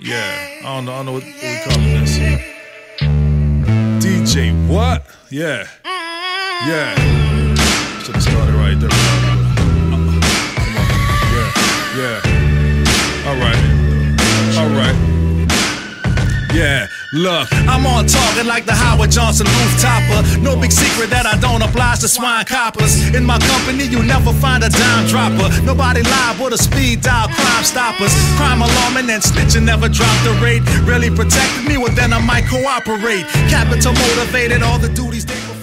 Yeah, I don't know what we call this. DJ what? Yeah. Yeah. Should have started right there. Come on. Yeah, yeah. Alright. Yeah. Look, I'm on target like the Howard Johnson rooftopper. No big secret that I don't oblige the swine coppers. In my company, you never find a dime dropper. Nobody live with a speed dial crime stoppers. Crime alarming and snitching never dropped the rate. Really protected me, well then I might cooperate. Capital motivated all the duties they